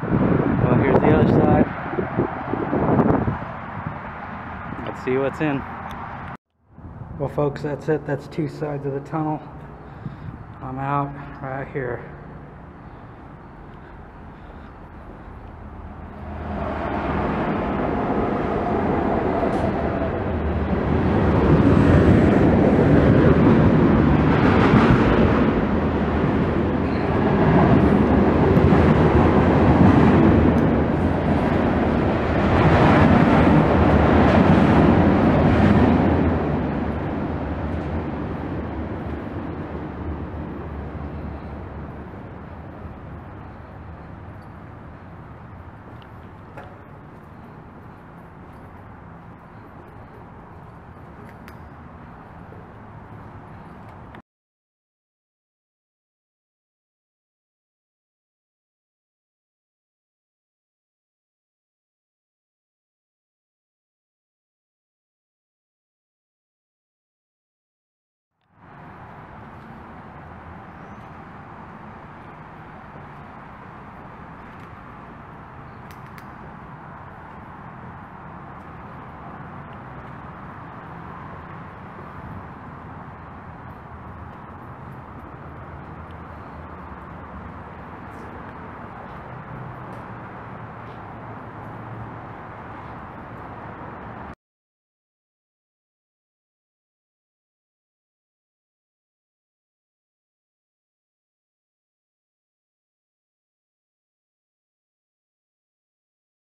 Well, here's the other side. Let's see what's in. Well folks, that's it. That's two sides of the tunnel. I'm out right here.